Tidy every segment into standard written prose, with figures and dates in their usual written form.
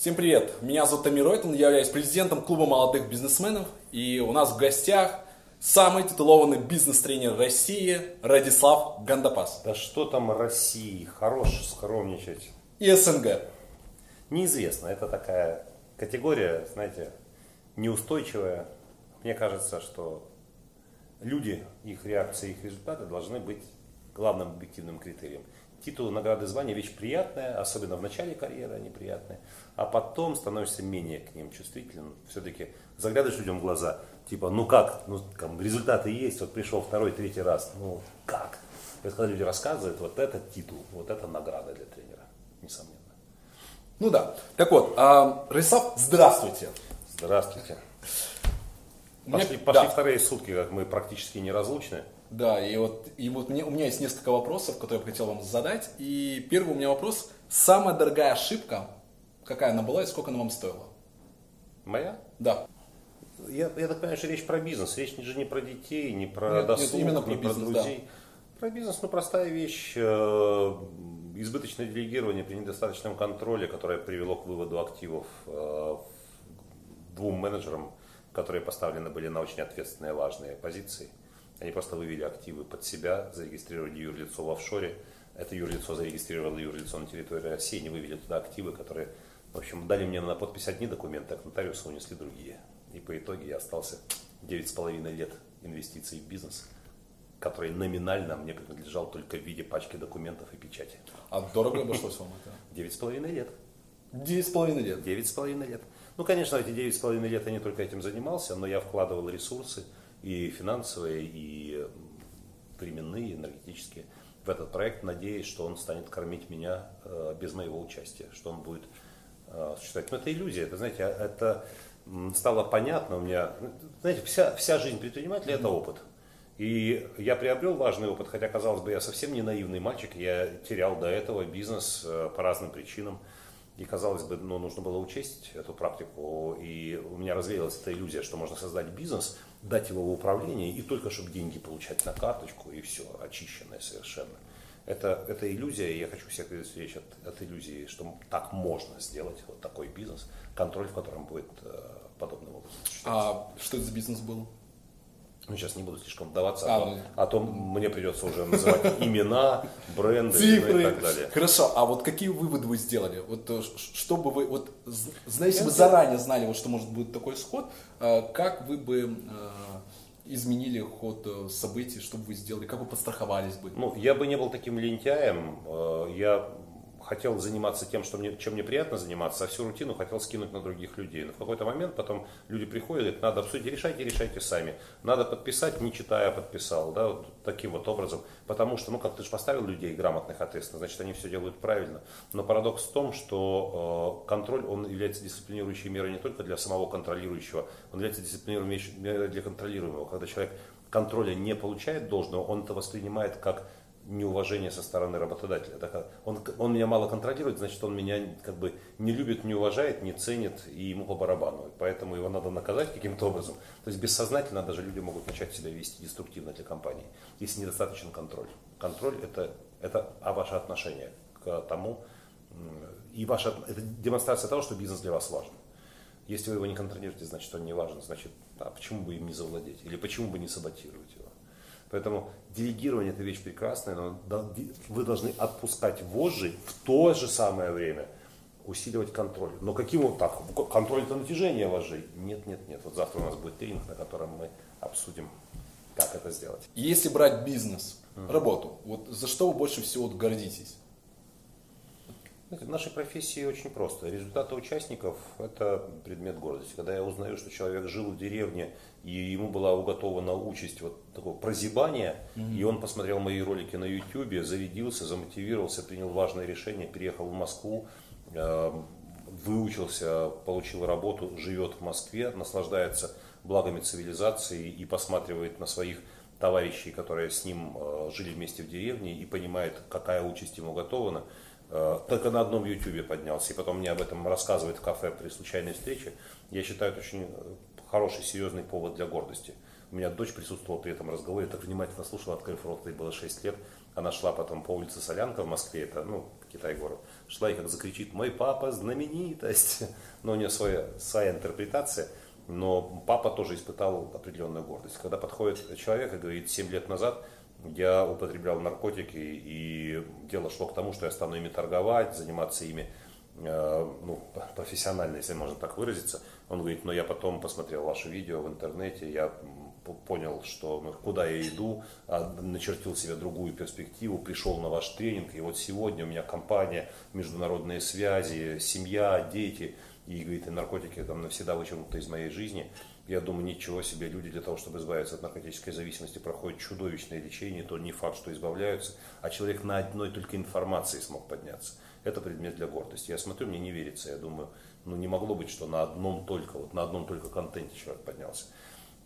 Всем привет! Меня зовут Томми Ройтен, я являюсь президентом Клуба Молодых Бизнесменов. И у нас в гостях самый титулованный бизнес-тренер России Радислав Гандапас. Да что там России, хорош скромничать. И СНГ. Неизвестно, это такая категория, знаете, неустойчивая. Мне кажется, что люди, их реакции, их результаты должны быть главным объективным критерием. Титулы, награды, звания – вещь приятная, особенно в начале карьеры они приятные, а потом становишься менее к ним чувствителен. Все-таки заглядываешь людям в глаза, типа, ну как, ну там, результаты есть, вот пришел второй, третий раз, ну как? И вот, когда люди рассказывают, вот это титул, вот это награда для тренера, несомненно. Ну да, так вот, Рызов, здравствуйте. Здравствуйте. Пошли вторые сутки, как мы практически неразлучны. Да, у меня есть несколько вопросов, которые я хотел вам задать. И первый у меня вопрос. Самая дорогая ошибка, какая она была и сколько она вам стоила? Моя? Да. Я так понимаю, что речь про бизнес. Речь же не про детей, не про досуг, именно про бизнес, про друзей. Да. Про бизнес, ну, простая вещь. Избыточное делегирование при недостаточном контроле, которое привело к выводу активов двум менеджерам, которые поставлены были на очень ответственные, важные позиции. Они просто вывели активы под себя, зарегистрировали юрлицо в офшоре. Это юрлицо зарегистрировало юрлицо на территории России, они вывели туда активы, которые, в общем, дали мне на подпись одни документы, а к нотариусу унесли другие. И по итоге я остался 9,5 лет инвестиций в бизнес, который номинально мне принадлежал только в виде пачки документов и печати. А дорого обошлось вам это? 9,5 лет. 9,5 лет? 9,5 лет. Ну, конечно, эти 9,5 лет я не только этим занимался, но я вкладывал ресурсы, и финансовые, и временные, и энергетические, в этот проект, надеясь, что он станет кормить меня без моего участия, что он будет существовать. Но это иллюзия, это, знаете, это стало понятно у меня. Знаете, вся жизнь предпринимателя – это опыт. И я приобрел важный опыт, хотя, казалось бы, я совсем не наивный мальчик, я терял до этого бизнес по разным причинам. И, казалось бы, ну, нужно было учесть эту практику, и у меня развеялась эта иллюзия, что можно создать бизнес, дать его в управление, и только чтобы деньги получать на карточку, и все, очищенное совершенно. Это иллюзия, и я хочу всех предостеречь от иллюзии, что так можно сделать, вот такой бизнес, контроль в котором будет подобным образом. А что это за бизнес был? Ну, сейчас не буду слишком вдаваться, а то мне придется уже называть имена, бренды, цифры и так далее. Хорошо, а вот какие выводы вы сделали? Вот чтобы вы, вот, если бы заранее знали, вот, что может быть такой исход, как вы бы изменили ход событий, что бы вы сделали, как вы подстраховались бы? Ну, я бы не был таким лентяем, я хотел заниматься тем, чем мне приятно заниматься, а всю рутину хотел скинуть на других людей. Но в какой-то момент потом люди приходят и говорят, надо обсудить, решайте сами. Надо подписать, не читая, подписал. Да, вот таким вот образом. Потому что, ну как ты же поставил людей грамотных, ответственно, значит они все делают правильно. Но парадокс в том, что контроль, он является дисциплинирующей мерой не только для самого контролирующего, он является дисциплинирующей мерой для контролируемого. Когда человек контроля не получает должного, он это воспринимает как неуважение со стороны работодателя. Он меня мало контролирует, значит он меня как бы не любит, не уважает, не ценит и ему по барабану. Поэтому его надо наказать каким-то образом. То есть бессознательно даже люди могут начать себя вести деструктивно для компании, если недостаточен контроль. Контроль это ваше отношение к тому, и это демонстрация того, что бизнес для вас важен. Если вы его не контролируете, значит он не важен, значит почему бы им не завладеть или почему бы не саботировать его. Поэтому делегирование – это вещь прекрасная, но вы должны отпускать вожжи в то же самое время, усиливать контроль. Но каким вот так? Контроль – это натяжение вожжей? Нет. Вот завтра у нас будет тренинг, на котором мы обсудим, как это сделать. Если брать бизнес, работу, вот за что вы больше всего гордитесь? В нашей профессии очень просто. Результаты участников – это предмет гордости. Когда я узнаю, что человек жил в деревне, и ему была уготована участь вот такого прозябания, и он посмотрел мои ролики на YouTube, зарядился, замотивировался, принял важное решение, переехал в Москву, выучился, получил работу, живет в Москве, наслаждается благами цивилизации и посматривает на своих товарищей, которые с ним жили вместе в деревне, и понимает, какая участь ему уготована. Только на одном YouTube поднялся, и потом мне об этом рассказывает в кафе при случайной встрече. Я считаю, это очень хороший, серьезный повод для гордости. У меня дочь присутствовала при этом разговоре, так внимательно слушала, открыв рот, ей было 6 лет. Она шла потом по улице Солянка в Москве, это, ну, Китай-город, шла и как закричит: «Мой папа знаменитость!» Но у нее своя интерпретация, но папа тоже испытал определенную гордость. Когда подходит человек и говорит: 7 лет назад я употреблял наркотики, и дело шло к тому, что я стану ими торговать, заниматься ими профессионально, если можно так выразиться. Он говорит: но я потом посмотрел ваше видео в интернете, я понял, что куда я иду, начертил себе другую перспективу, пришел на ваш тренинг, и вот сегодня у меня компания, международные связи, семья, дети, и, говорит, и наркотики там навсегда вычеркнуты из моей жизни. Я думаю, ничего себе, люди для того, чтобы избавиться от наркотической зависимости, проходят чудовищное лечение, то не факт, что избавляются, а человек на одной только информации смог подняться. Это предмет для гордости. Я смотрю, мне не верится, я думаю, не могло быть, что на одном только контенте человек поднялся.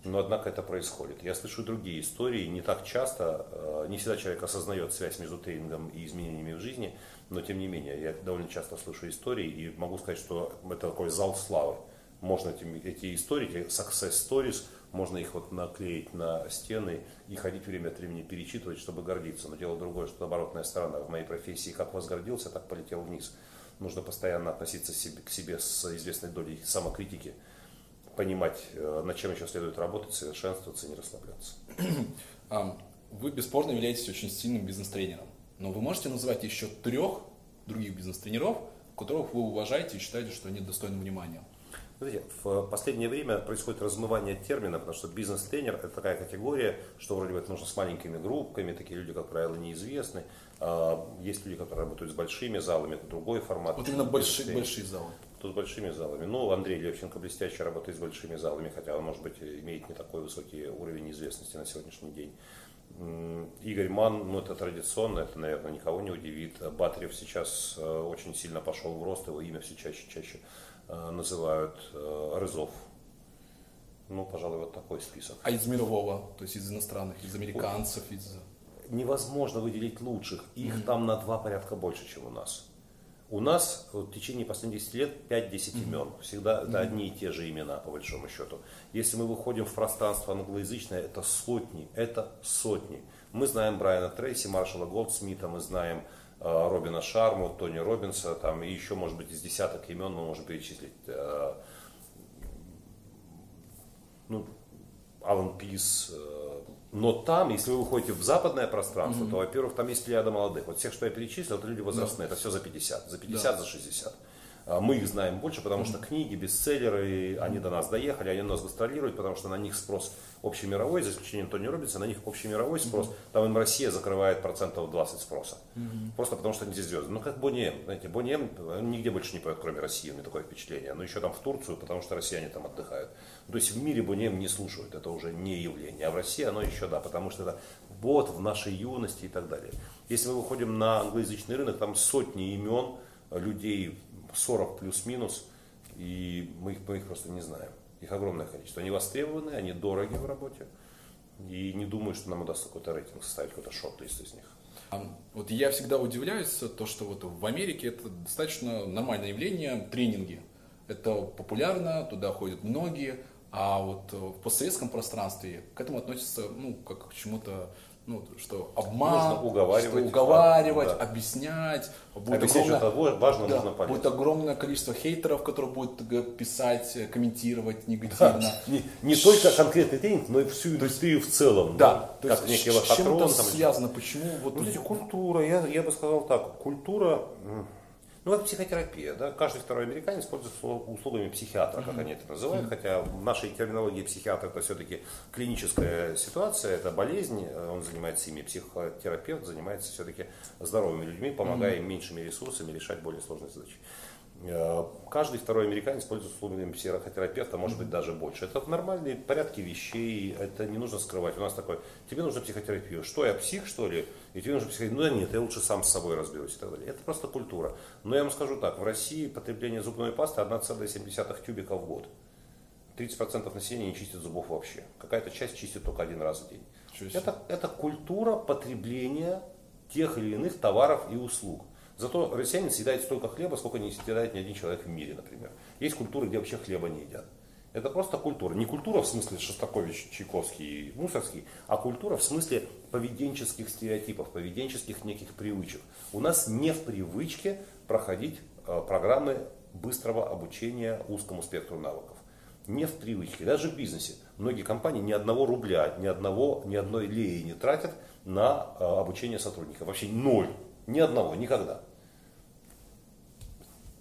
Но, однако, это происходит. Я слышу другие истории, не так часто, не всегда человек осознает связь между тренингом и изменениями в жизни, но, тем не менее, я довольно часто слышу истории и могу сказать, что это такой зал славы. Можно эти истории, эти success stories, можно их наклеить на стены и ходить время от времени перечитывать, чтобы гордиться. Но дело другое, что оборотная сторона в моей профессии, как возгордился, так полетел вниз. Нужно постоянно относиться к себе с известной долей самокритики, понимать, над чем еще следует работать, совершенствоваться и не расслабляться. Вы бесспорно являетесь очень сильным бизнес-тренером, но вы можете назвать еще 3 других бизнес-тренеров, которых вы уважаете и считаете, что они достойны внимания? Смотрите, в последнее время происходит размывание термина, потому что бизнес-тренер – это такая категория, что вроде бы это нужно с маленькими группками, такие люди, как правило, неизвестны. Есть люди, которые работают с большими залами, это другой формат. Вот именно большие залы. С большими залами. Андрей Левченко блестяще работает с большими залами, хотя он, может быть, имеет не такой высокий уровень известности на сегодняшний день. Игорь Ман, это традиционно, это, наверное, никого не удивит. Батырев сейчас очень сильно пошел в рост, его имя все чаще называют. Рызов. Пожалуй, такой список. А из мирового, то есть из иностранных, из американцев? Невозможно выделить лучших, их там на 2 порядка больше, чем у нас. У нас в течение последних 10 лет 5-10 имен. Всегда это одни и те же имена, по большому счету. Если мы выходим в пространство англоязычное, это сотни. Мы знаем Брайана Трейси, Маршала Голдсмита, мы знаем Робина Шарму, Тони Робинса, и еще, может быть, из десяток имен мы можем перечислить. Алан Пис. Но там, если вы выходите в западное пространство, то, во-первых, там есть плеяда молодых. Всех, что я перечислил, это люди возрастные, это все за 50, за 60. Мы их знаем больше, потому что книги, бестселлеры, они до нас доехали, они у нас гастролируют, потому что на них спрос общемировой, за исключением Тони Робинса, на них общемировой спрос. Там им Россия закрывает 20% спроса. Просто потому что они здесь звезды. Как Бониэм. Знаете, Бониэм нигде больше не поет, кроме России, у меня такое впечатление. Но еще там в Турцию, потому что россияне там отдыхают. То есть в мире Бониэм не слушают, это уже не явление. А в России оно еще потому что это вот в нашей юности и так далее. Если мы выходим на англоязычный рынок, там сотни имен, людей 40 плюс-минус, и мы их просто не знаем. Их огромное количество. Они востребованы, они дороги в работе, и не думаю, что нам удастся какой-то рейтинг составить, какой-то шорт-лист из них. Я всегда удивляюсь, то, что в Америке это достаточно нормальное явление, тренинги. Это популярно, туда ходят многие, а в постсоветском пространстве к этому относятся, как к чему-то, что обман, нужно уговаривать, объяснять. Будет огромное количество хейтеров, которые будут писать, комментировать негативно. Не только конкретный тренинг, но и всю индустрию в целом. Да. То есть с чем это связано? Почему? Культура, я бы сказал так, культура... это психотерапия. Да? Каждый второй американец пользуется услугами психиатра, как они это называют. Хотя в нашей терминологии психиатр – это все-таки клиническая ситуация, это болезнь, он занимается ими. Психотерапевт занимается все-таки здоровыми людьми, помогая им меньшими ресурсами решать более сложные задачи. Каждый второй американец пользуется услугами психотерапевта, может быть, даже больше. Это в нормальные порядки вещей, это не нужно скрывать. У нас такое: тебе нужна психотерапия. Что, я псих, что ли? И тебе нужно психотерапия. Нет, я лучше сам с собой разберусь и так далее. Это просто культура. Но я вам скажу так, в России потребление зубной пасты 1,7 тюбика в год. 30% населения не чистит зубов вообще. Какая-то часть чистит только 1 раз в день. Это культура потребления тех или иных товаров и услуг. Зато россиянин съедает столько хлеба, сколько не съедает ни один человек в мире, например. Есть культуры, где вообще хлеба не едят. Это просто культура. Не культура в смысле Шостакович, Чайковский и Мусоргский, а культура в смысле поведенческих стереотипов, поведенческих неких привычек. У нас не в привычке проходить программы быстрого обучения узкому спектру навыков. Не в привычке. Даже в бизнесе. Многие компании ни одного рубля, ни одной леи не тратят на обучение сотрудников. Вообще ноль. Ни одного. Никогда.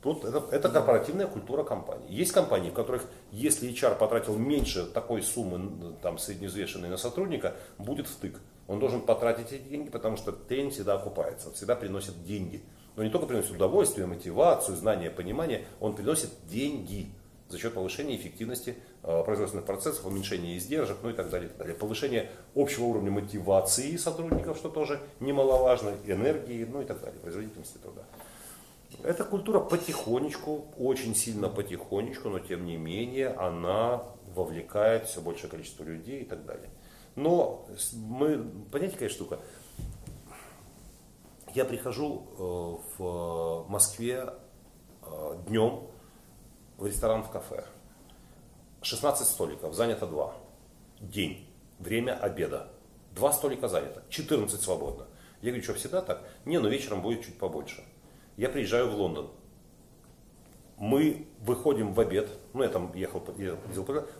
Тут это корпоративная культура компании. Есть компании, в которых, если HR потратил меньше такой суммы там, средневзвешенной на сотрудника, будет втык. Он должен потратить эти деньги, потому что тренинг всегда окупается, он всегда приносит деньги. Но не только приносит удовольствие, мотивацию, знания, понимание, он приносит деньги за счет повышения эффективности производственных процессов, уменьшения издержек, ну и так далее, и так далее. Повышение общего уровня мотивации сотрудников, что тоже немаловажно, энергии, ну и так далее, производительности труда. Эта культура потихонечку, очень сильно потихонечку, но тем не менее она вовлекает все большее количество людей и так далее. Но мы, понимаете, какая штука? Я прихожу в Москве днем в ресторан, в кафе. 16 столиков, занято 2. День, время обеда. 2 столика занято, 14 свободно. Я говорю, что всегда так? Не, но вечером будет чуть побольше. Я приезжаю в Лондон. Мы выходим в обед. Ну, я там ехал.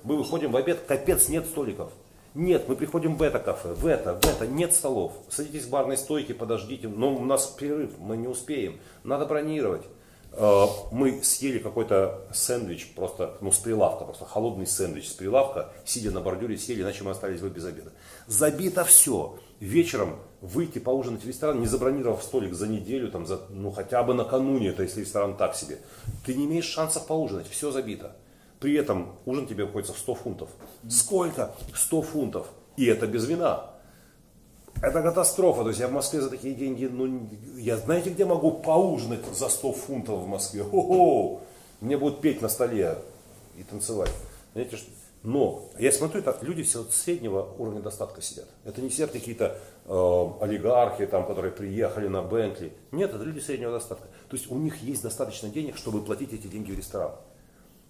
Мы выходим в обед. Капец, нет столиков. Нет, мы приходим в это кафе, в это. Нет столов. Садитесь в барной стойке, подождите. Но у нас перерыв, мы не успеем. Надо бронировать. Мы съели какой-то сэндвич просто, ну, с прилавка. Просто холодный сэндвич с прилавка. Сидя на бордюре съели, иначе мы остались бы без обеда. Забито все. Вечером выйти поужинать в ресторан, не забронировав столик за неделю, там, ну хотя бы накануне, это если ресторан так себе, ты не имеешь шансов поужинать, все забито. При этом ужин тебе обходится в 100 фунтов. Сколько? 100 фунтов. И это без вина. Это катастрофа. То есть я в Москве за такие деньги, ну, я знаете, где могу поужинать за 100 фунтов в Москве? Хо-хо! Мне будут петь на столе и танцевать. Знаете, что? Но я смотрю, так люди все среднего уровня достатка сидят. Это не все какие-то олигархи, там, которые приехали на Бентли. Нет, это люди среднего достатка. То есть у них есть достаточно денег, чтобы платить эти деньги в ресторан.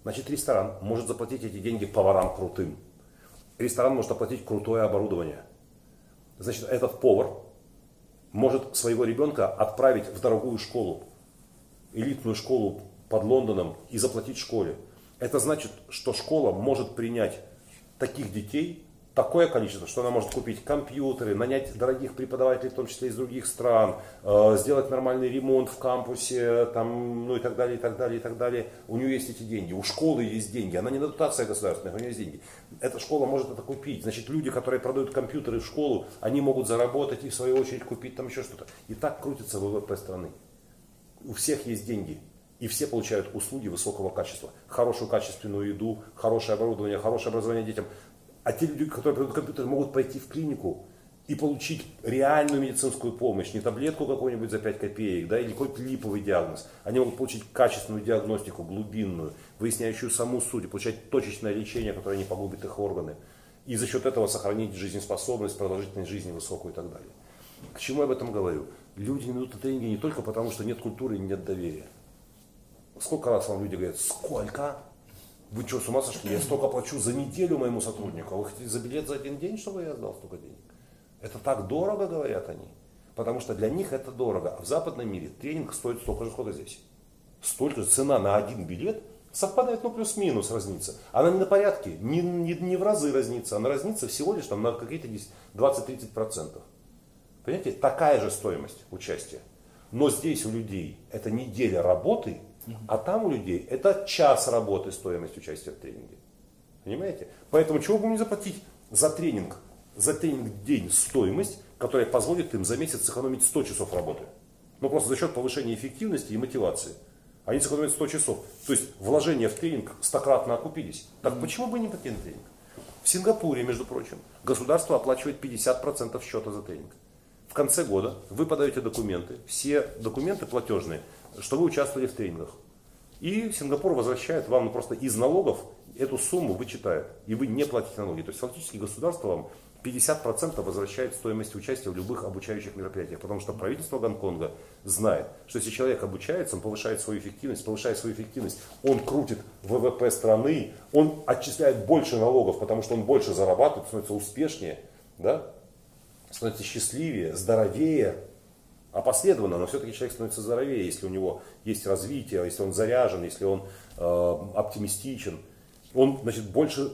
Значит, ресторан может заплатить эти деньги поварам крутым. Ресторан может оплатить крутое оборудование. Значит, этот повар может своего ребенка отправить в дорогую школу, элитную школу под Лондоном и заплатить школе. Это значит, что школа может принять таких детей, такое количество, что она может купить компьютеры, нанять дорогих преподавателей, в том числе из других стран, сделать нормальный ремонт в кампусе, там, ну и так далее, и так далее, и так далее. У нее есть эти деньги, у школы есть деньги, она не на дотации государственных, у нее есть деньги. Эта школа может это купить. Значит, люди, которые продают компьютеры в школу, они могут заработать и в свою очередь купить там еще что-то. И так крутится ВВП страны. У всех есть деньги. И все получают услуги высокого качества. Хорошую качественную еду, хорошее оборудование, хорошее образование детям. А те люди, которые придут к компьютеру, могут пойти в клинику и получить реальную медицинскую помощь. Не таблетку какую-нибудь за 5 копеек, да, или какой-то липовый диагноз. Они могут получить качественную диагностику, глубинную, выясняющую саму суть, получать точечное лечение, которое не погубит их органы. И за счет этого сохранить жизнеспособность, продолжительность жизни высокую и так далее. К чему я об этом говорю? Люди не идут на тренинги не только потому, что нет культуры и нет доверия. Сколько раз вам люди говорят, сколько? Вы что, с ума сошли? Я столько плачу за неделю моему сотруднику, а вы хотите за билет за один день, чтобы я отдал столько денег? Это так дорого, говорят они. Потому что для них это дорого. А в западном мире тренинг стоит столько же, сколько здесь. Столько же цена на один билет совпадает, ну плюс-минус разница. Она не на порядке, не в разы разница, она разница всего лишь там, на какие-то 20-30%. Понимаете, такая же стоимость участия. Но здесь у людей это неделя работы, а там у людей это час работы стоимость участия в тренинге. Понимаете? Поэтому чего бы мне заплатить за тренинг в день стоимость, которая позволит им за месяц сэкономить 100 часов работы. Ну просто за счет повышения эффективности и мотивации. Они сэкономят 100 часов. То есть вложения в тренинг стократно окупились. Так почему бы не пойти на тренинг? В Сингапуре, между прочим, государство оплачивает 50% счета за тренинг. В конце года вы подаете документы, все документы платежные, что вы участвовали в тренингах. И Сингапур возвращает вам просто из налогов эту сумму, вычитает. И вы не платите налоги. То есть фактически государство вам 50% возвращает стоимость участия в любых обучающих мероприятиях, потому что правительство Гонконга знает, что если человек обучается, он повышает свою эффективность, он крутит ВВП страны, он отчисляет больше налогов, потому что он больше зарабатывает, становится успешнее, да? Становится счастливее, здоровее, опосредованно, но все-таки человек становится здоровее, если у него есть развитие, если он заряжен, если он оптимистичен, он, значит, больше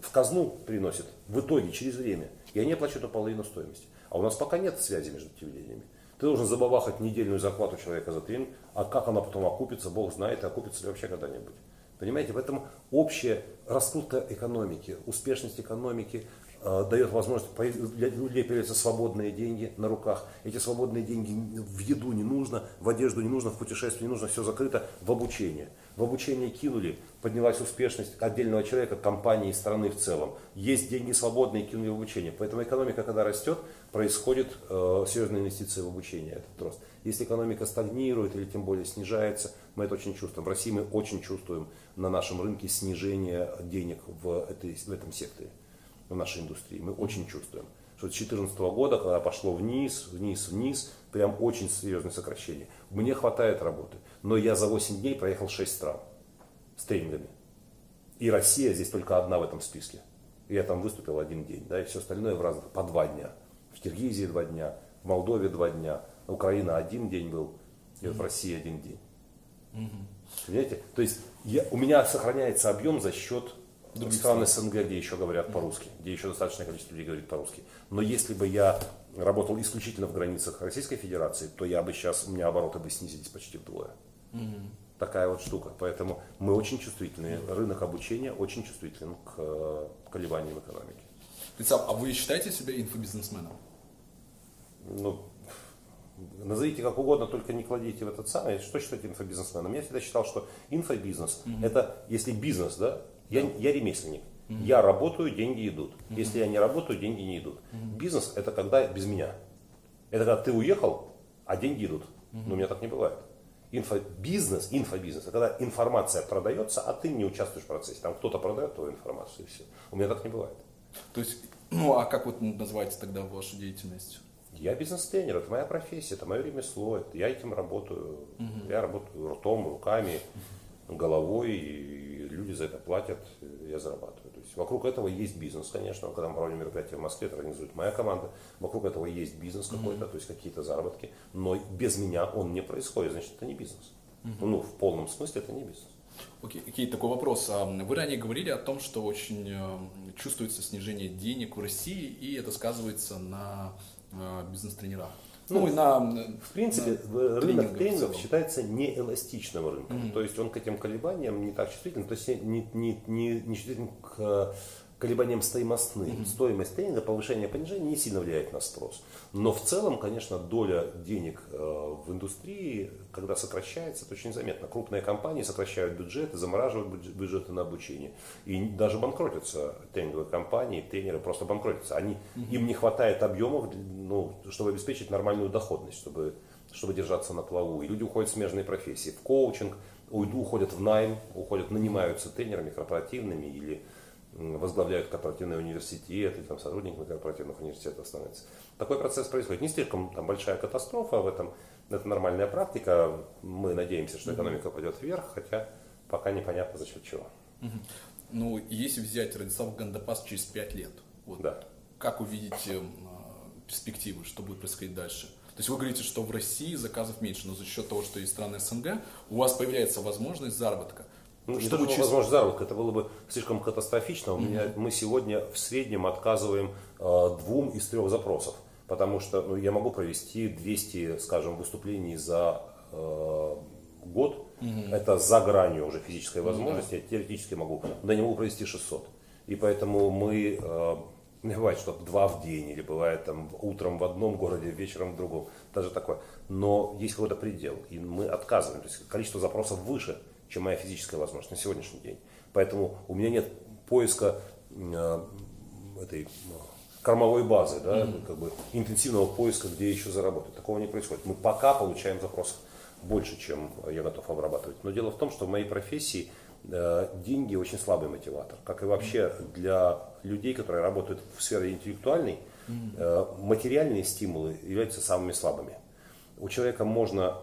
в казну приносит в итоге, через время. И они оплачивают половину стоимости. А у нас пока нет связи между телевидениями. Ты должен забабахать недельную зарплату человека за тренинг, а как она потом окупится, Бог знает, окупится ли вообще когда-нибудь. Понимаете, поэтому общая раскрутка экономики, успешность экономики дает возможность, для людей появляются свободные деньги на руках. Эти свободные деньги в еду не нужно, в одежду не нужно, в путешествие не нужно, все закрыто, в обучение. В обучение кинули, поднялась успешность отдельного человека, компании, страны в целом. Есть деньги свободные, кинули в обучение. Поэтому экономика, когда растет, происходит серьезные инвестиции в обучение, этот рост. Если экономика стагнирует или тем более снижается, мы это очень чувствуем. В России мы очень чувствуем на нашем рынке снижение денег в этом секторе, в нашей индустрии. Мы очень чувствуем, что с 2014 года, когда пошло вниз, вниз, вниз, прям очень серьезное сокращение. Мне хватает работы, но я за 8 дней проехал 6 стран с тренингами. И Россия здесь только одна в этом списке. Я там выступил один день, да, и все остальное в разных, по 2 дня. В Киргизии 2 дня, в Молдове 2 дня, Украина 1 день был, и вот в России 1 день. Понимаете? То есть у меня сохраняется объем за счет других стран СНГ, где еще говорят по-русски, где еще достаточное количество людей говорит по-русски. Но если бы я работал исключительно в границах Российской Федерации, то я бы сейчас, у меня обороты бы снизились почти вдвое. Такая вот штука. Поэтому мы очень чувствительны, рынок обучения очень чувствителен к колебаниям экономики. А вы считаете себя инфобизнесменом? Ну, назовите как угодно, только не кладите в этот самый. Что считать инфобизнесменом? Я всегда считал, что инфобизнес, это если бизнес, да? Я ремесленник, я работаю, деньги идут. Если я не работаю, деньги не идут. Бизнес — это когда без меня. Это когда ты уехал, а деньги идут. Но у меня так не бывает. Инфобизнес — это когда информация продается, а ты не участвуешь в процессе. Там кто-то продает твою информацию, и все. У меня так не бывает. То есть, ну а как вот называете тогда вашу деятельность? Я бизнес-тренер, это моя профессия, это мое ремесло, это я этим работаю. Я работаю ртом, руками, головой, и люди за это платят, я зарабатываю. То есть вокруг этого есть бизнес, конечно. Когда мы проводим мероприятия в Москве, это организует моя команда. Вокруг этого есть бизнес какой-то, то есть какие-то заработки. Но без меня он не происходит, значит, это не бизнес. Ну, в полном смысле это не бизнес. Окей, такой вопрос. Вы ранее говорили о том, что очень чувствуется снижение денег в России, и это сказывается на бизнес-тренерах. Ну, в принципе, рынок тренингов считается неэластичным рынком. То есть он к этим колебаниям не так чувствителен, то есть не чувствителен к колебаниям стоимостным. Стоимость тренинга, повышение, понижение не сильно влияет на спрос. Но в целом, конечно, доля денег в индустрии, когда сокращается, это очень заметно. Крупные компании сокращают бюджеты, замораживают бюджеты на обучение. И даже банкротятся тренинговые компании, тренеры просто банкротятся. Им не хватает объемов, чтобы обеспечить нормальную доходность, чтобы держаться на плаву. И люди уходят в смежные профессии, в коучинг, уходят в найм, нанимаются тренерами корпоративными или возглавляют корпоративные университеты, там, сотрудниками корпоративных университетов становятся. Такой процесс происходит. Не слишком большая катастрофа в этом. Это нормальная практика. Мы надеемся, что экономика пойдет вверх, хотя пока непонятно за счет чего. Ну, если взять Радислав Гандапас через 5 лет, как вы видите перспективы, что будет происходить дальше? То есть вы говорите, что в России заказов меньше, но за счет того, что есть страны СНГ, у вас появляется возможность заработка. Ну, что было возможно заработка, это было бы слишком катастрофично. Мы сегодня в среднем отказываем 2 из 3 запросов, потому что я могу провести 200, скажем, выступлений за год. Это за гранью уже физической возможности, я теоретически могу, но я не могу провести 600. И поэтому мы, бывает, что 2 в день, или бывает там утром в одном городе, вечером в другом, даже такое. Но есть какой-то предел, и мы отказываем, то есть количество запросов выше, чем моя физическая возможность на сегодняшний день. Поэтому у меня нет поиска этой кормовой базы, интенсивного поиска, где еще заработать. Такого не происходит. Мы пока получаем запросов больше, чем я готов обрабатывать. Но дело в том, что в моей профессии деньги очень слабый мотиватор, как и вообще для людей, которые работают в сфере интеллектуальной, материальные стимулы являются самыми слабыми. У человека можно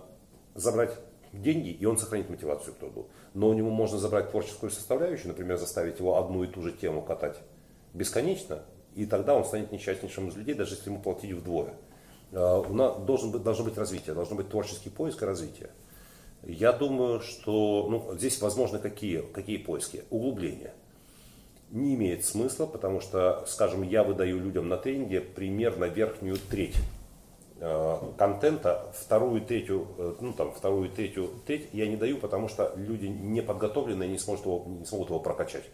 забрать деньги, и он сохранит мотивацию к труду. Но у него можно забрать творческую составляющую, например, заставить его одну и ту же тему катать бесконечно, и тогда он станет несчастнейшим из людей, даже если ему платить вдвое. Должно быть развитие, должно быть творческий поиск и развитие. Я думаю, что здесь возможны какие поиски? Углубление. Не имеет смысла, потому что, скажем, я выдаю людям на тренинге примерно верхнюю треть контента, вторую треть я не даю, потому что люди не подготовленные не смогут его прокачать.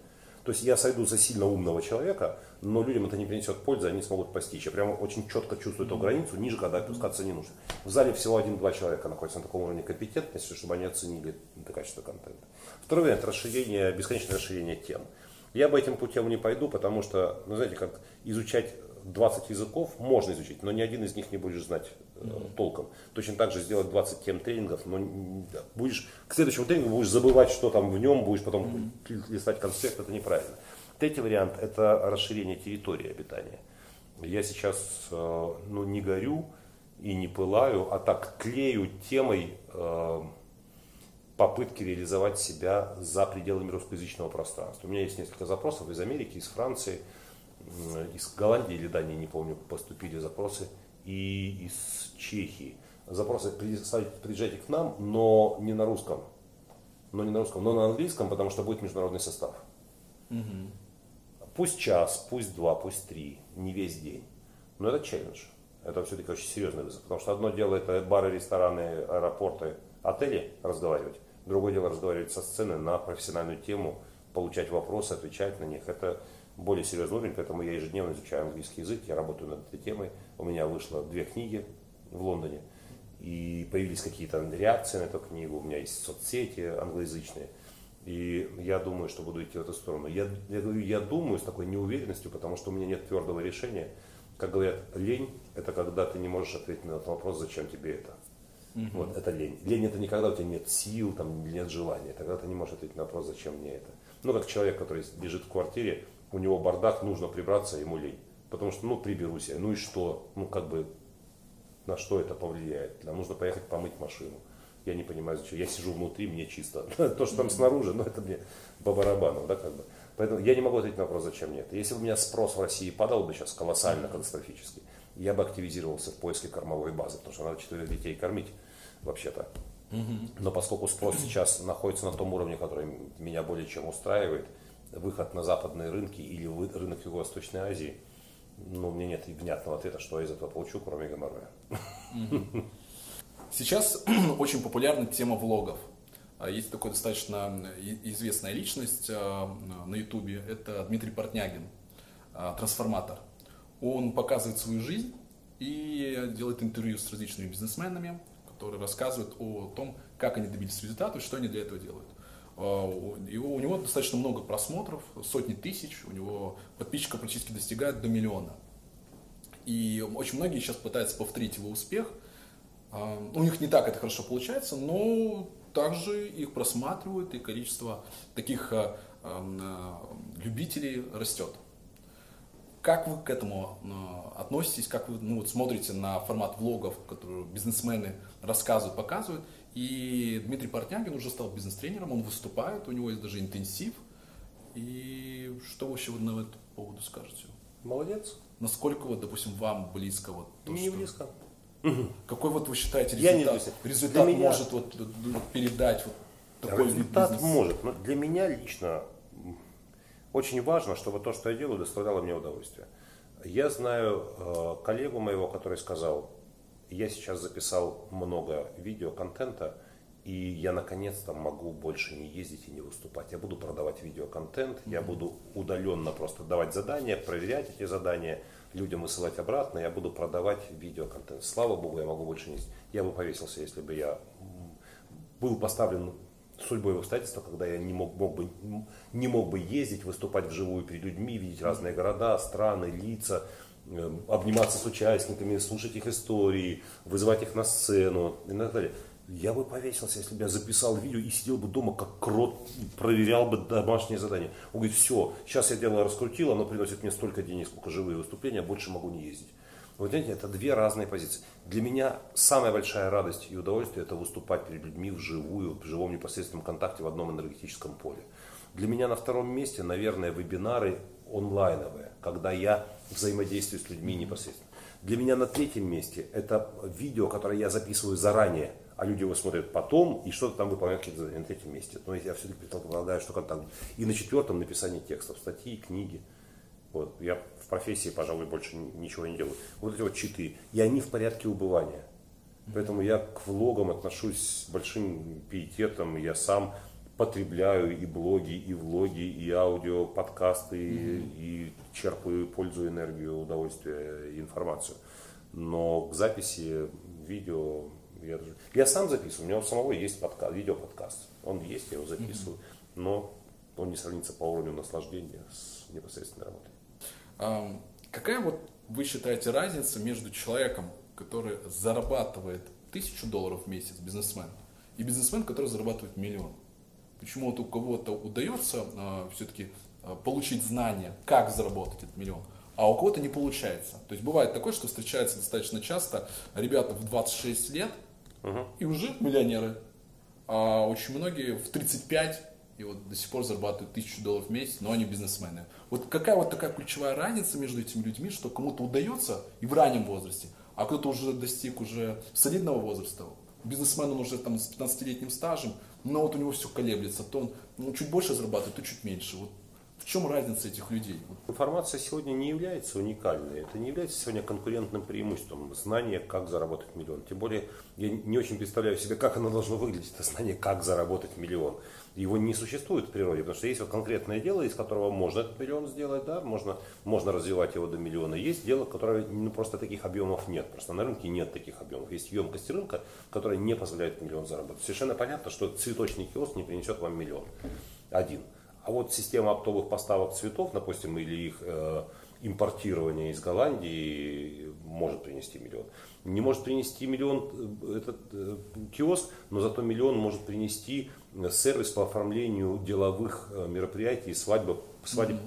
То есть я сойду за сильно умного человека, но людям это не принесет пользы, они смогут постичь. Я прямо очень четко чувствую эту границу, ниже когда опускаться не нужно. В зале всего 1-2 человека находятся на таком уровне компетентности, чтобы они оценили это качество контента. Второй момент – расширение, бесконечное расширение тем. Я бы этим путем не пойду, потому что, знаете, как изучать 20 языков можно изучить, но ни один из них не будешь знать толком. Точно так же сделать 20 тем тренингов, но будешь к следующему тренингу будешь забывать, что там в нем, будешь потом листать конспект, это неправильно. Третий вариант – это расширение территории обитания. Я сейчас не горю и не пылаю, а так тлею темой попытки реализовать себя за пределами русскоязычного пространства. У меня есть несколько запросов из Америки, из Франции, из Голландии или Дании, не помню, поступили запросы, и из Чехии. Запросы: приезжайте к нам, но на английском, потому что будет международный состав. Пусть час, пусть два, пусть три, не весь день. Но это челлендж. Это все-таки очень серьезный вызов. Потому что одно дело — это бары, рестораны, аэропорты, отели разговаривать. Другое дело — разговаривать со сцены на профессиональную тему, получать вопросы, отвечать на них. Это более серьезный уровень, поэтому я ежедневно изучаю английский язык, я работаю над этой темой. У меня вышло 2 книги в Лондоне, и появились какие-то реакции на эту книгу. У меня есть соцсети англоязычные, и я думаю, что буду идти в эту сторону. Я говорю, я думаю с такой неуверенностью, потому что у меня нет твердого решения. Как говорят, лень – это когда ты не можешь ответить на этот вопрос, зачем тебе это. Вот это лень. Лень – это не когда у тебя нет сил, там, нет желания. Тогда ты не можешь ответить на вопрос, зачем мне это. Как человек, который лежит в квартире, у него бардак, нужно прибраться, ему лень. Потому что, приберусь я, и что? На что это повлияет? Нам нужно поехать помыть машину. Я не понимаю, зачем. Я сижу внутри, мне чисто. То, что там снаружи, это мне по барабану, Поэтому я не могу ответить на вопрос, зачем мне это. Если бы у меня спрос в России падал бы сейчас колоссально, катастрофически, я бы активизировался в поиске кормовой базы, потому что надо 4 детей кормить, вообще-то. Но поскольку спрос сейчас находится на том уровне, который меня более чем устраивает, выход на западные рынки или рынок Юго-Восточной Азии, мне нет внятного ответа, что я из этого получу, кроме геморроя. Сейчас очень популярна тема влогов. Есть такой достаточно известная личность на Ютубе, это Дмитрий Портнягин, трансформатор. Он показывает свою жизнь и делает интервью с различными бизнесменами, которые рассказывают о том, как они добились результата и что они для этого делают. И у него достаточно много просмотров, сотни тысяч, у него подписчиков практически достигает до 1 миллиона. И очень многие сейчас пытаются повторить его успех. У них не так это хорошо получается, но также их просматривают, и количество таких любителей растет. Как вы к этому относитесь, как вы смотрите на формат влогов, которые бизнесмены рассказывают, показывают? И Дмитрий Портнягин уже стал бизнес-тренером, он выступает, у него есть даже интенсив. И что вообще вы на эту поводу скажете? Молодец. Насколько, вам близко? Не близко. Какой вы считаете результат? Результат может передать такой бизнес? Результат может, но для меня лично очень важно, чтобы то, что я делаю, доставляло мне удовольствие. Я знаю коллегу моего, который сказал: я сейчас записал много видеоконтента, и я наконец-то могу больше не ездить и не выступать. Я буду продавать видеоконтент, я буду удаленно просто давать задания, проверять эти задания, людям высылать обратно, я буду продавать видеоконтент. Слава Богу, я могу больше не ездить. Я бы повесился, если бы я был поставлен судьбой в обстоятельства, когда я не мог бы ездить, выступать вживую перед людьми, видеть разные города, страны, лица, обниматься с участниками, слушать их истории, вызывать их на сцену и так далее. Я бы повесился, если бы я записал видео и сидел бы дома, как крот, проверял бы домашнее задание. Он говорит, все, сейчас я дело раскрутил, оно приносит мне столько денег, сколько живые выступления, больше могу не ездить. Вот видите, это две разные позиции. Для меня самая большая радость и удовольствие – это выступать перед людьми вживую, в живом непосредственном контакте в одном энергетическом поле. Для меня на втором месте, наверное, вебинары онлайновые, когда я взаимодействую с людьми непосредственно. Для меня на третьем месте – это видео, которое я записываю заранее, а люди его смотрят потом и что-то там выполняют какие-то задания на третьем месте. Но я все-таки предполагаю, что контакт. И на четвертом – написание текстов, статьи, книги. Вот. Я в профессии, пожалуй, больше ничего не делаю. Вот эти вот четыре. И они в порядке убывания. Поэтому я к влогам отношусь с большим пиететом. Я сам потребляю и блоги, и влоги, и аудио, подкасты, и черпаю пользу, энергию, удовольствие и информацию. Но к записи видео... Я сам записываю. У меня у самого есть видео-подкаст. Он есть, я его записываю. Но он не сравнится по уровню наслаждения с непосредственной работой. Какая вот вы считаете разница между человеком, который зарабатывает $1000 в месяц, бизнесмен, и бизнесмен, который зарабатывает $1 миллион? Почему вот у кого-то удается все-таки получить знания, как заработать этот $1 миллион, а у кого-то не получается? То есть бывает такое, что встречается достаточно часто ребята в 26 лет и уже миллионеры, а очень многие в 35 и вот до сих пор зарабатывают $1000 в месяц, но они бизнесмены. Вот какая вот такая ключевая разница между этими людьми, что кому-то удается и в раннем возрасте, а кто-то уже достиг уже солидного возраста. Бизнесмен он уже там с 15-летним стажем, но вот у него все колеблется. То он чуть больше зарабатывает, то чуть меньше. Вот в чем разница этих людей? Информация сегодня не является уникальной. Это не является сегодня конкурентным преимуществом. Знание, как заработать $1 миллион. Тем более, я не очень представляю себе, как оно должно выглядеть, это знание, как заработать $1 миллион. Его не существует в природе, потому что есть вот конкретное дело, из которого можно этот $1 миллион сделать, да, можно развивать его до $1 миллиона. Есть дело, которое просто таких объемов нет. Просто на рынке нет таких объемов. Есть емкость рынка, которая не позволяет $1 миллион заработать. Совершенно понятно, что цветочный киоск не принесет вам $1 миллион. Один. А вот система оптовых поставок цветов, допустим, или их импортирование из Голландии может принести $1 миллион. Не может принести $1 миллион этот киоск, но зато $1 миллион может принести сервис по оформлению деловых мероприятий, свадеб,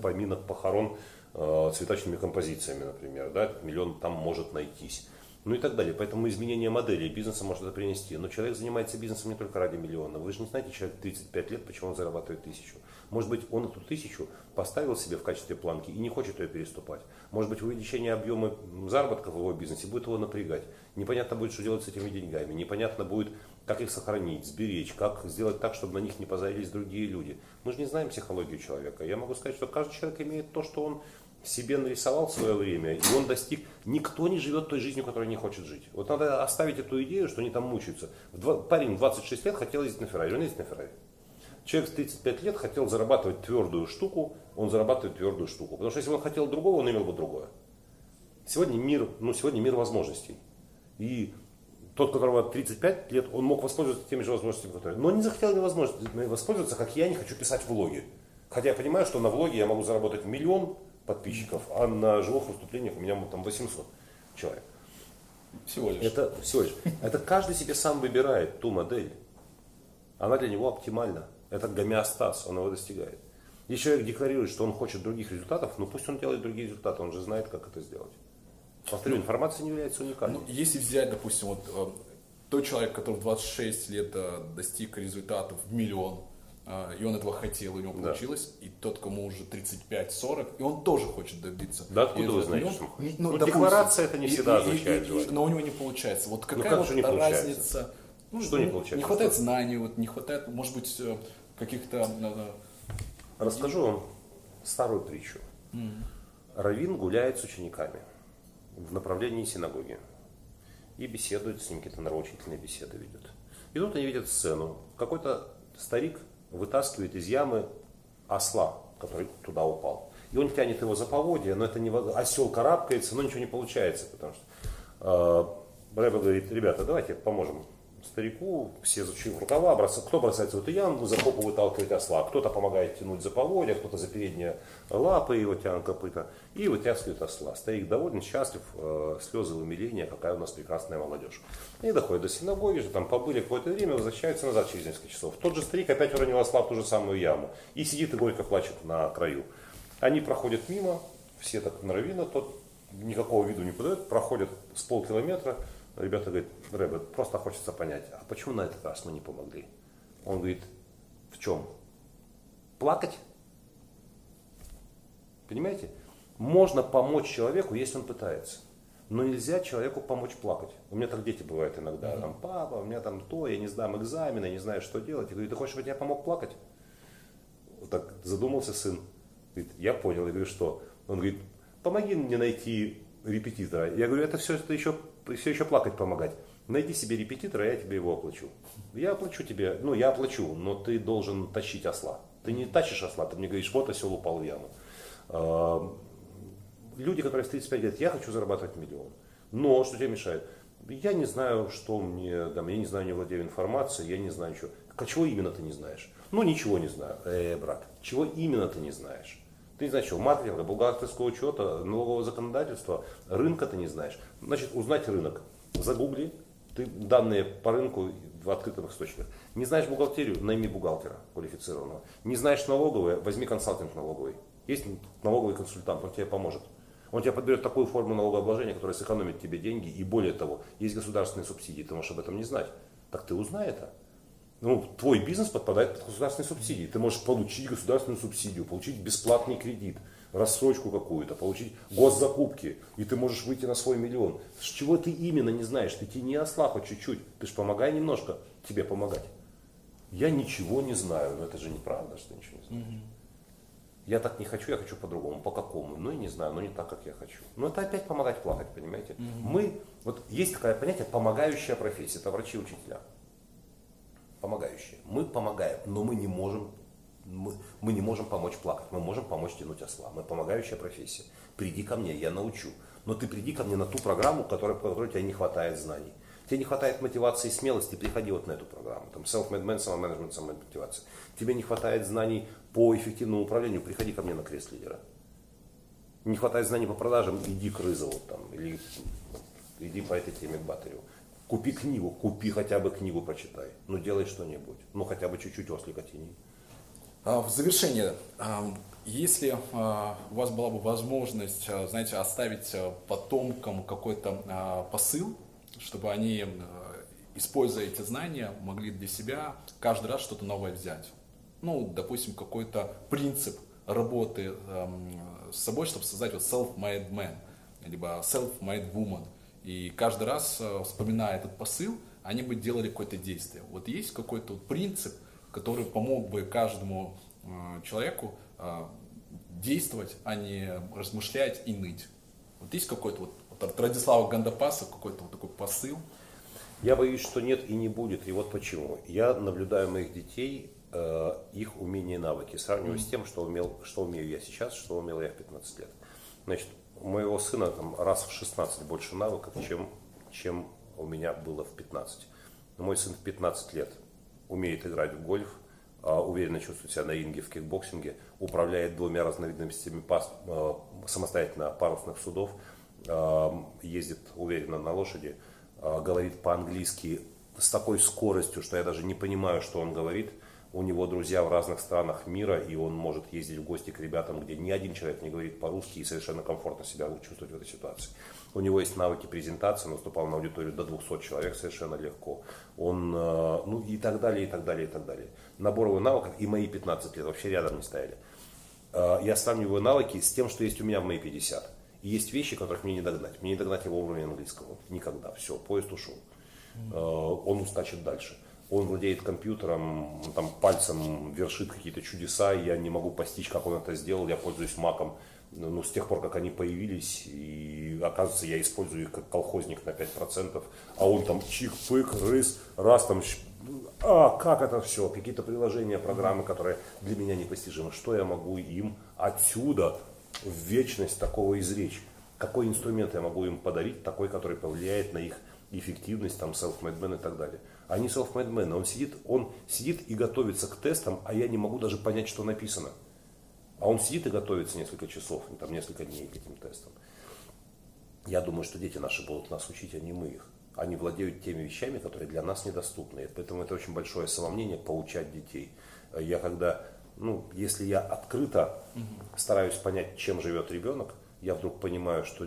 поминок, похорон цветочными композициями, например. Да? $1 миллион там может найтись. Ну и так далее. Поэтому изменение модели бизнеса может это принести. Но человек занимается бизнесом не только ради $1 миллиона. Вы же не знаете, человек 35 лет, почему он зарабатывает 1000. Может быть, он эту 1000 поставил себе в качестве планки и не хочет ее переступать. Может быть, увеличение объема заработка в его бизнесе будет его напрягать. Непонятно будет, что делать с этими деньгами. Непонятно будет, как их сохранить, сберечь, как сделать так, чтобы на них не позарились другие люди. Мы же не знаем психологию человека. Я могу сказать, что каждый человек имеет то, что он себе нарисовал в свое время, и он достиг. Никто не живет той жизнью, которой не хочет жить. Вот надо оставить эту идею, что они там мучаются. Парень в 26 лет хотел ездить на Феррари, он ездит на Феррари. Человек в 35 лет хотел зарабатывать твердую штуку, он зарабатывает твердую штуку. Потому что если бы он хотел другого, он имел бы другое. Сегодня мир возможностей. И тот, которого 35 лет, он мог воспользоваться теми же возможностями, которые... Но он не захотел невозможностями воспользоваться, как я не хочу писать влоги. Хотя я понимаю, что на влоге я могу заработать $1 миллион, подписчиков, а на живых выступлениях у меня там 800 человек. Всего лишь. Это каждый себе сам выбирает ту модель. Она для него оптимальна. Это гомеостаз, он его достигает. Если человек декларирует, что он хочет других результатов, ну пусть он делает другие результаты, он же знает, как это сделать. Повторю, информация не является уникальной. Если взять, допустим, вот тот человек, который в 26 лет достиг результатов $1 миллион, и он этого хотел, у него получилось, да. И тот, кому уже 35-40, и он тоже хочет добиться. Да, откуда вы знаете, что он хочет? Декларация это не всегда означает. Но у него не получается. Вот какая вот разница? Получается? Что не получается? Не хватает знаний, не хватает, может быть, каких-то... Расскажу вам старую притчу. Раввин гуляет с учениками в направлении синагоги и беседует с ним, какие-то нравоучительные беседы ведет. И тут они видят сцену. Какой-то старик вытаскивает из ямы осла, который туда упал. И он тянет его за поводья, но это не осел карабкается, но ничего не получается. Потому что Рэбе говорит, ребята, давайте поможем старику, все зачуют рукава, кто бросает золотую янку, за попу выталкивает осла, кто-то помогает тянуть за поводья, кто-то за передние лапы его тянут копыта и вытаскивает осла. Старик доволен, счастлив, слезы умиления, какая у нас прекрасная молодежь. И доходит до синагоги, там побыли какое-то время, возвращаются назад через несколько часов. Тот же старик опять уронил осла в ту же самую яму и сидит и горько плачет на краю. Они проходят мимо, все так норовино, тот никакого виду не подает, проходят с полкилометра. Ребята говорят: Рэбе, просто хочется понять, а почему на этот раз мы не помогли? Он говорит: в чем? Плакать? Понимаете? Можно помочь человеку, если он пытается. Но нельзя человеку помочь плакать. У меня так дети бывают иногда. Там, папа, у меня там то, я не сдам экзамены, не знаю, что делать. Я говорю: ты хочешь, чтобы я помог плакать? Вот так задумался сын. Говорит: я понял. Я говорю: что? Он говорит: помоги мне найти репетитора. Я говорю: это все еще плакать помогать. Найди себе репетитора, я тебе его оплачу. Я оплачу тебе, ну я оплачу, но ты должен тащить осла. Ты не тащишь осла, ты мне говоришь: вот осел упал в яму. Люди, которые в 35 лет, я хочу зарабатывать миллион. Но что тебе мешает? Я не знаю, что мне, там, я не знаю, не владею информацией, я не знаю ничего. Чего именно ты не знаешь? Ну ничего не знаю. Брат, чего именно ты не знаешь? Ты не знаешь чего? Маркетинга, бухгалтерского учета, налогового законодательства, рынка ты не знаешь. Значит, узнать рынок. Загугли, ты данные по рынку в открытом источнике. Не знаешь бухгалтерию, найми бухгалтера квалифицированного. Не знаешь налоговое, возьми консалтинг налоговый. Есть налоговый консультант, он тебе поможет. Он тебе подберет такую форму налогообложения, которая сэкономит тебе деньги. И более того, есть государственные субсидии, ты можешь об этом не знать. Так ты узнай это. Ну, твой бизнес подпадает под государственные субсидии. Ты можешь получить государственную субсидию, получить бесплатный кредит, рассрочку какую-то, получить госзакупки, и ты можешь выйти на свой миллион. С чего ты именно не знаешь? Ты тяни осла хоть чуть-чуть, ты же помогай немножко, тебе помогать. Я ничего не знаю, но это же неправда, что ты ничего не знаешь. Я так не хочу, я хочу по-другому. По какому? Ну, я не знаю, но не так, как я хочу. Но это опять помогать плакать, понимаете? Мы, вот есть такое понятие помогающая профессия, это врачи и учителя. Помогающие. Мы помогаем, но мы не можем помочь плакать, мы можем помочь тянуть осла. Мы помогающая профессия. Приди ко мне, я научу. Но ты приди ко мне на ту программу, по которой тебе не хватает знаний. Тебе не хватает мотивации и смелости, приходи вот на эту программу. Там self-made man, самоменеджмент, самомотивация. Тебе не хватает знаний по эффективному управлению, приходи ко мне на крест лидера. Не хватает знаний по продажам, иди к Рызову там, или иди по этой теме к Батыреву. Купи книгу, купи хотя бы книгу, прочитай, но делай что-нибудь, ну хотя бы чуть-чуть ослика тяни. В завершение, если у вас была бы возможность, знаете, оставить потомкам какой-то посыл, чтобы они, используя эти знания, могли для себя каждый раз что-то новое взять. Ну, допустим, какой-то принцип работы с собой, чтобы создать вот self-made man, либо self-made woman. И каждый раз, вспоминая этот посыл, они бы делали какое-то действие. Вот есть какой-то принцип, который помог бы каждому человеку действовать, а не размышлять и ныть. Вот есть какой-то вот от Радислава Гандапаса какой-то вот такой посыл? Я боюсь, что нет и не будет. И вот почему. Я наблюдаю моих детей, их умения и навыки, сравниваю с тем, что умею я сейчас, что умел я в 15 лет. Значит, у моего сына там, раз в 16 больше навыков, чем у меня было в 15. Но мой сын в 15 лет умеет играть в гольф, уверенно чувствует себя на ринге в кикбоксинге, управляет двумя разновидностями самостоятельно парусных судов, ездит уверенно на лошади, говорит по-английски с такой скоростью, что я даже не понимаю, что он говорит. У него друзья в разных странах мира, и он может ездить в гости к ребятам, где ни один человек не говорит по-русски и совершенно комфортно себя чувствовать в этой ситуации. У него есть навыки презентации, он выступал на аудиторию до 200 человек совершенно легко. Он, ну и так далее, и так далее, и так далее. Набор его навыков и мои 15 лет вообще рядом не стояли. Я сравниваю навыки с тем, что есть у меня в мои 50. И есть вещи, которых мне не догнать. Мне не догнать его уровня английского. Никогда. Все, поезд ушел. Он ускачет дальше. Он владеет компьютером, там, пальцем вершит какие-то чудеса, я не могу постичь, как он это сделал, я пользуюсь маком. Ну, с тех пор, как они появились, и оказывается, я использую их как колхозник на 5%, а он там чих-пык, рыс, раз там, как это все, какие-то приложения, программы, которые для меня непостижимы, что я могу им отсюда в вечность такого изречь, какой инструмент я могу им подарить, такой, который повлияет на их эффективность, там, self-made man и так далее. они self-made men. Он сидит и готовится к тестам, а я не могу даже понять, что написано. А он сидит и готовится несколько часов, там, несколько дней к этим тестам. Я думаю, что дети наши будут нас учить, а не мы их. Они владеют теми вещами, которые для нас недоступны. Поэтому это очень большое самомнение поучать детей. Я когда, если я открыто стараюсь понять, чем живет ребенок, я вдруг понимаю, что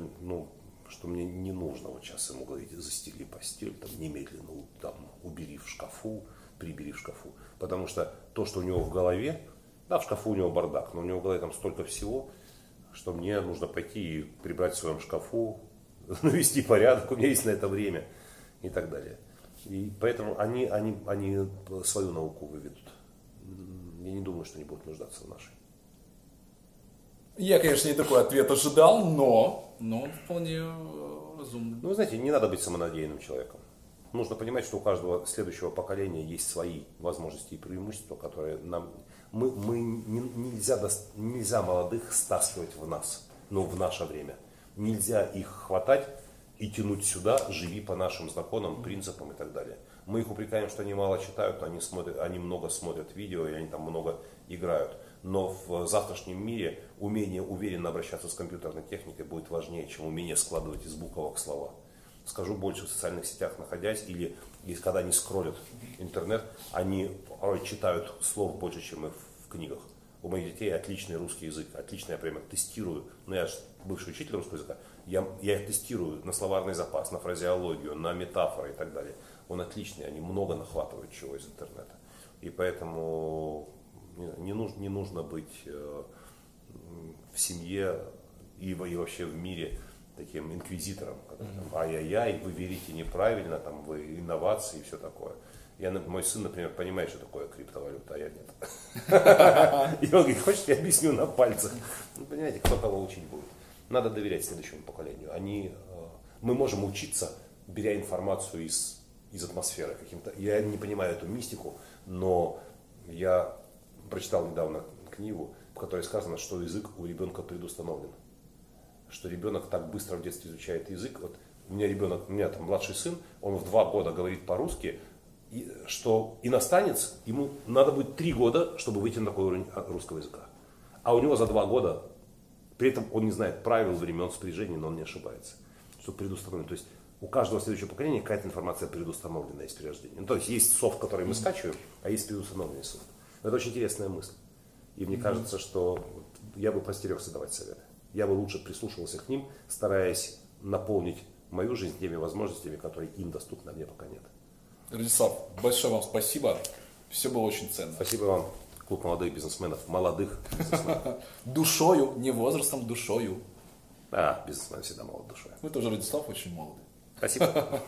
мне не нужно вот сейчас ему говорить: застели постель, там, немедленно убери в шкафу, прибери в шкафу. Потому что то, что у него в голове, да, в шкафу у него бардак, но у него в голове там столько всего, что мне нужно пойти и прибрать в своем шкафу, навести порядок, у меня есть на это время и так далее. И поэтому они свою науку выведут. Я не думаю, что они будут нуждаться в нашей. Я, конечно, не такой ответ ожидал, но он вполне разумный. Вы знаете, не надо быть самонадеянным человеком. Нужно понимать, что у каждого следующего поколения есть свои возможности и преимущества, которые нам... Нельзя молодых стаскивать в нас, но в наше время. Нельзя их хватать и тянуть сюда, живи по нашим законам, принципам и так далее. Мы их упрекаем, что они мало читают, но они много смотрят видео и они там много играют. Но в завтрашнем мире умение уверенно обращаться с компьютерной техникой будет важнее, чем умение складывать из буквок слова. Скажу больше, в социальных сетях находясь, или когда они скроллят интернет, они порой читают слов больше, чем их в книгах. У моих детей отличный русский язык, отлично я прямо тестирую, я же бывший учитель русского языка, я их тестирую на словарный запас, на фразеологию, на метафоры и так далее. Он отличный, они много нахватывают чего из интернета. И поэтому не нужно быть в семье и вообще в мире таким инквизитором, который там ай-яй-яй, вы верите неправильно, там вы инновации и все такое. Мой сын, например, понимает, что такое криптовалюта, а я нет. И он говорит: хочешь, я объясню на пальцах. Понимаете, кто кого учить будет. Надо доверять следующему поколению. Мы можем учиться, беря информацию из атмосферы каким-то. Я не понимаю эту мистику, но я прочитал недавно книгу, в которой сказано, что язык у ребенка предустановлен. Что ребенок так быстро в детстве изучает язык. Вот у меня там младший сын, он в 2 года говорит по-русски, что иностранец, ему надо будет 3 года, чтобы выйти на такой уровень русского языка. А у него за 2 года, при этом он не знает правил, времен, спряжения, но он не ошибается. Что предустановлено. То есть у каждого следующего поколения какая-то информация предустановлена из перерождения. То есть есть софт, который мы скачиваем, а есть предустановленный софт. Это очень интересная мысль. И мне кажется, что я бы постерегся давать советы. Я бы лучше прислушивался к ним, стараясь наполнить мою жизнь теми возможностями, которые им доступны, а мне пока нет. Радислав, большое вам спасибо. Все было очень ценно. Спасибо вам, клуб молодых бизнесменов. Молодых бизнесменов. Душою, не возрастом, душою. Бизнесмен всегда молод душой. Вы тоже, Радислав, очень молодый. Спасибо.